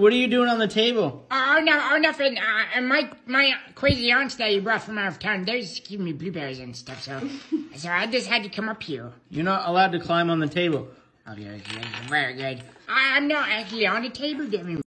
What are you doing on the table? Oh, nothing. My crazy aunts that you brought from out of town, they just give me blueberries and stuff, so so I just had to come up here. You're not allowed to climb on the table. Oh, yeah, very good. I'm not actually on the table.